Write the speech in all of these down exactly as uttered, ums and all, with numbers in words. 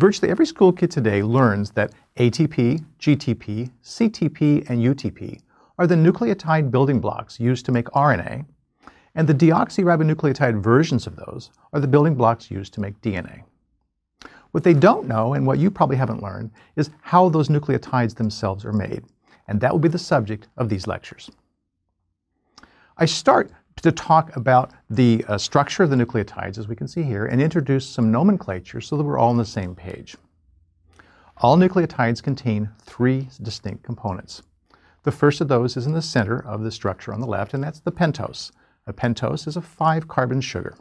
Virtually every school kid today learns that A T P, G T P, C T P, and U T P are the nucleotide building blocks used to make R N A, and the deoxyribonucleotide versions of those are the building blocks used to make D N A. What they don't know, and what you probably haven't learned, is how those nucleotides themselves are made, and that will be the subject of these lectures. I start to talk about the uh, structure of the nucleotides, as we can see here, and introduce some nomenclature so that we're all on the same page. All nucleotides contain three distinct components. The first of those is in the center of the structure on the left, and that's the pentose. A pentose is a five-carbon sugar.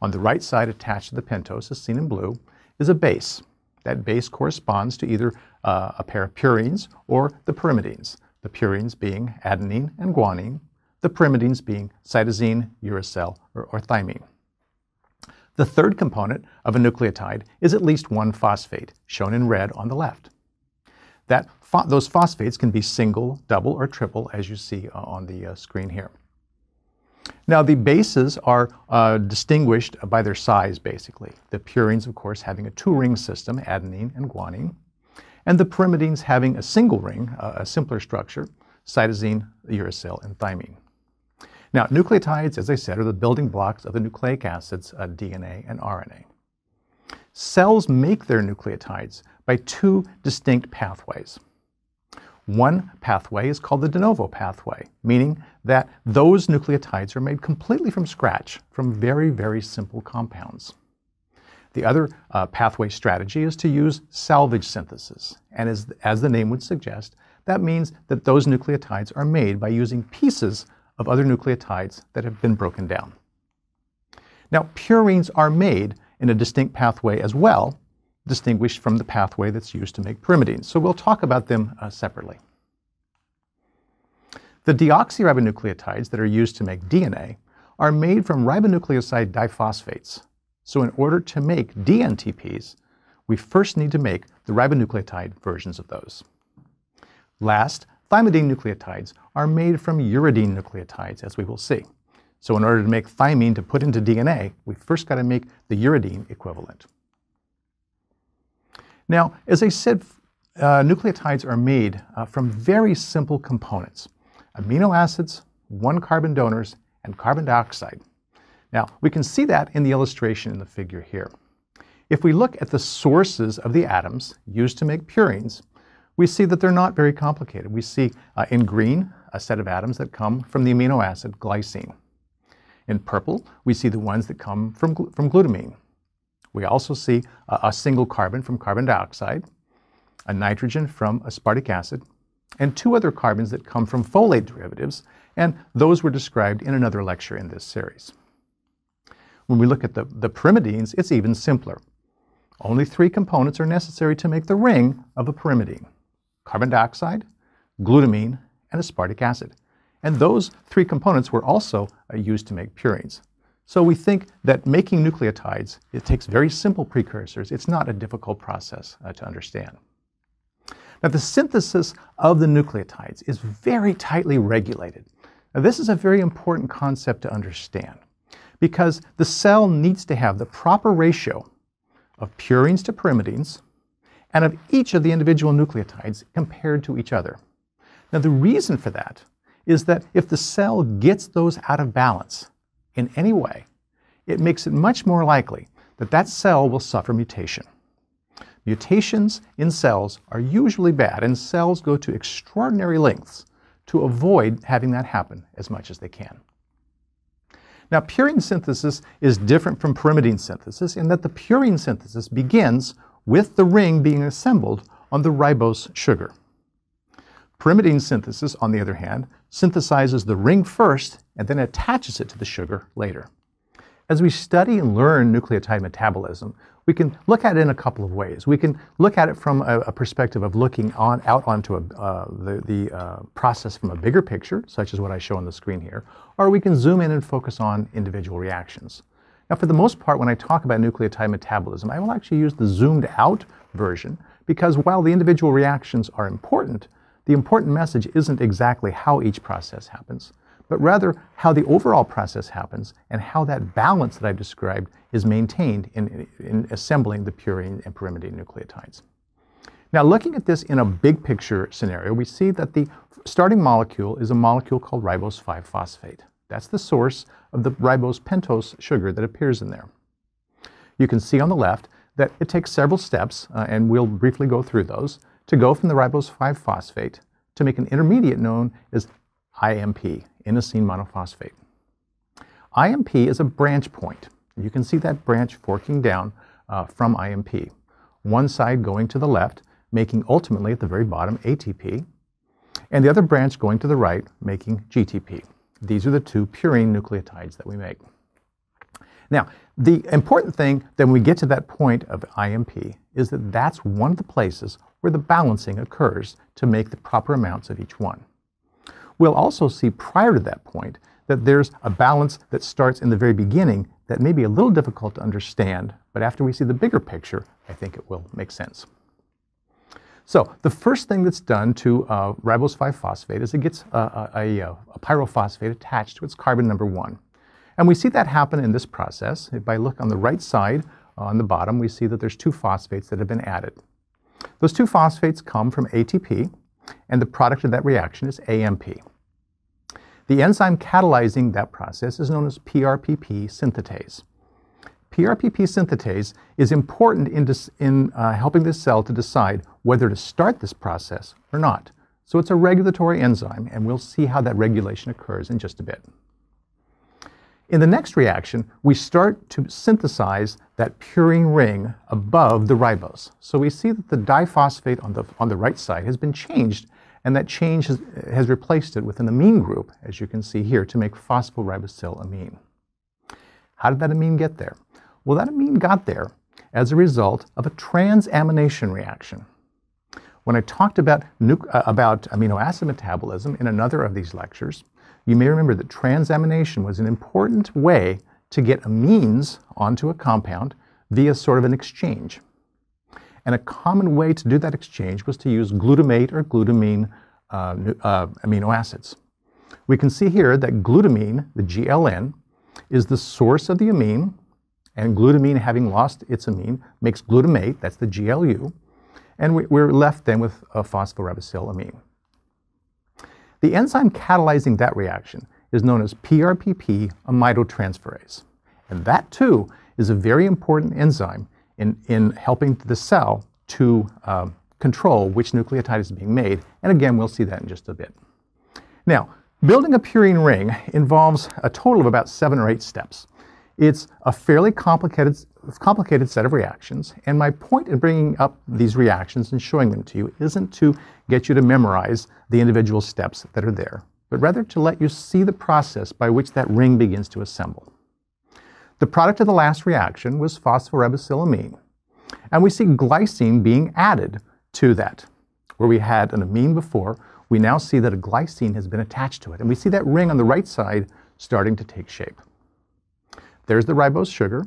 On the right side, attached to the pentose, as seen in blue, is a base. That base corresponds to either uh, a pair of purines or the pyrimidines, the purines being adenine and guanine, the pyrimidines being cytosine, uracil, or, or thymine. The third component of a nucleotide is at least one phosphate, shown in red on the left. That pho those phosphates can be single, double, or triple, as you see uh, on the uh, screen here. Now, the bases are uh, distinguished by their size, basically. The purines, of course, having a two-ring system, adenine and guanine, and the pyrimidines having a single ring, uh, a simpler structure, cytosine, uracil, and thymine. Now, nucleotides, as I said, are the building blocks of the nucleic acids, uh, D N A and R N A. Cells make their nucleotides by two distinct pathways. One pathway is called the de novo pathway, meaning that those nucleotides are made completely from scratch, from very, very simple compounds. The other uh, pathway strategy is to use salvage synthesis, and as, as the name would suggest, that means that those nucleotides are made by using pieces of other nucleotides that have been broken down. Now, purines are made in a distinct pathway as well, distinguished from the pathway that's used to make pyrimidines. So we'll talk about them uh, separately. The deoxyribonucleotides that are used to make D N A are made from ribonucleotide diphosphates. So in order to make d N T Ps, we first need to make the ribonucleotide versions of those. Last, thymidine nucleotides are made from uridine nucleotides, as we will see. So in order to make thymine to put into D N A, we first got to make the uridine equivalent. Now, as I said, uh, nucleotides are made uh, from very simple components: amino acids, one carbon donors, and carbon dioxide. Now, we can see that in the illustration in the figure here. If we look at the sources of the atoms used to make purines, we see that they're not very complicated. We see uh, in green a set of atoms that come from the amino acid glycine. In purple, we see the ones that come from, gl from glutamine. We also see uh, a single carbon from carbon dioxide, a nitrogen from aspartic acid, and two other carbons that come from folate derivatives, and those were described in another lecture in this series. When we look at the, the pyrimidines, it's even simpler. Only three components are necessary to make the ring of a pyrimidine: carbon dioxide, glutamine, and aspartic acid. And those three components were also uh, used to make purines. So we think that making nucleotides, it takes very simple precursors. It's not a difficult process uh, to understand. Now, the synthesis of the nucleotides is very tightly regulated. Now, this is a very important concept to understand, because the cell needs to have the proper ratio of purines to pyrimidines and of each of the individual nucleotides compared to each other. Now, the reason for that is that if the cell gets those out of balance in any way, it makes it much more likely that that cell will suffer mutation. Mutations in cells are usually bad, and cells go to extraordinary lengths to avoid having that happen as much as they can. Now, purine synthesis is different from pyrimidine synthesis in that the purine synthesis begins with the ring being assembled on the ribose sugar. Pyrimidine synthesis, on the other hand, synthesizes the ring first and then attaches it to the sugar later. As we study and learn nucleotide metabolism, we can look at it in a couple of ways. We can look at it from a, a perspective of looking on, out onto a, uh, the, the uh, process from a bigger picture, such as what I show on the screen here, or we can zoom in and focus on individual reactions. Now, for the most part, when I talk about nucleotide metabolism, I will actually use the zoomed out version, because while the individual reactions are important, the important message isn't exactly how each process happens, but rather how the overall process happens and how that balance that I've described is maintained in, in assembling the purine and pyrimidine nucleotides. Now, looking at this in a big picture scenario, we see that the starting molecule is a molecule called ribose five phosphate. That's the source of the ribose pentose sugar that appears in there. You can see on the left that it takes several steps, uh, and we'll briefly go through those, to go from the ribose five phosphate to make an intermediate known as I M P, inosine monophosphate. I M P is a branch point. You can see that branch forking down uh, from I M P. One side going to the left, making ultimately at the very bottom A T P, and the other branch going to the right, making G T P. These are the two purine nucleotides that we make. Now, the important thing that when we get to that point of I M P is that that's one of the places where the balancing occurs to make the proper amounts of each one. We'll also see prior to that point that there's a balance that starts in the very beginning that may be a little difficult to understand, but after we see the bigger picture, I think it will make sense. So the first thing that's done to uh, ribose five phosphate is it gets a, a, a, a pyrophosphate attached to its carbon number one. And we see that happen in this process. If I look on the right side, on the bottom, we see that there's two phosphates that have been added. Those two phosphates come from A T P, and the product of that reaction is A M P. The enzyme catalyzing that process is known as P R P P synthetase. P R P P synthetase is important in, in uh, helping the cell to decide whether to start this process or not. So it's a regulatory enzyme, and we'll see how that regulation occurs in just a bit. In the next reaction, we start to synthesize that purine ring above the ribose. So we see that the diphosphate on the, on the right side has been changed, and that change has, has replaced it within the amine group, as you can see here, to make phosphoribosylamine. How did that amine get there? Well, that amine got there as a result of a transamination reaction. When I talked about, uh, about amino acid metabolism in another of these lectures, you may remember that transamination was an important way to get amines onto a compound via sort of an exchange. And a common way to do that exchange was to use glutamate or glutamine uh, uh, amino acids. We can see here that glutamine, the G L N, is the source of the amine, and glutamine, having lost its amine, makes glutamate, that's the G L U, and we, we're left then with a phosphoribosylamine. The enzyme catalyzing that reaction is known as P R P P amidottransferase. And that, too, is a very important enzyme in, in helping the cell to uh, control which nucleotide is being made. And again, we'll see that in just a bit. Now, building a purine ring involves a total of about seven or eight steps. It's a fairly complicated, complicated set of reactions, and my point in bringing up these reactions and showing them to you isn't to get you to memorize the individual steps that are there, but rather to let you see the process by which that ring begins to assemble. The product of the last reaction was phosphoribosylamine, and we see glycine being added to that. Where we had an amine before, we now see that a glycine has been attached to it, and we see that ring on the right side starting to take shape. There's the ribose sugar,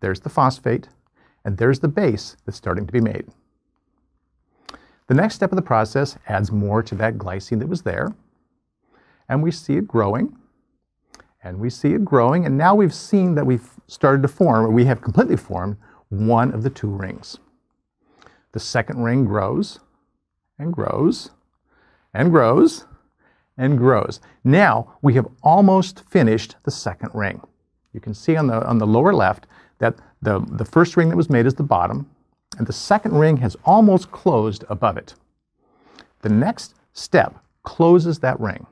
there's the phosphate, and there's the base that's starting to be made. The next step of the process adds more to that glycine that was there, and we see it growing, and we see it growing, and now we've seen that we've started to form, or we have completely formed, one of the two rings. The second ring grows, and grows, and grows, and grows. Now we have almost finished the second ring. You can see on the, on the lower left that the, the first ring that was made is the bottom, and the second ring has almost closed above it. The next step closes that ring.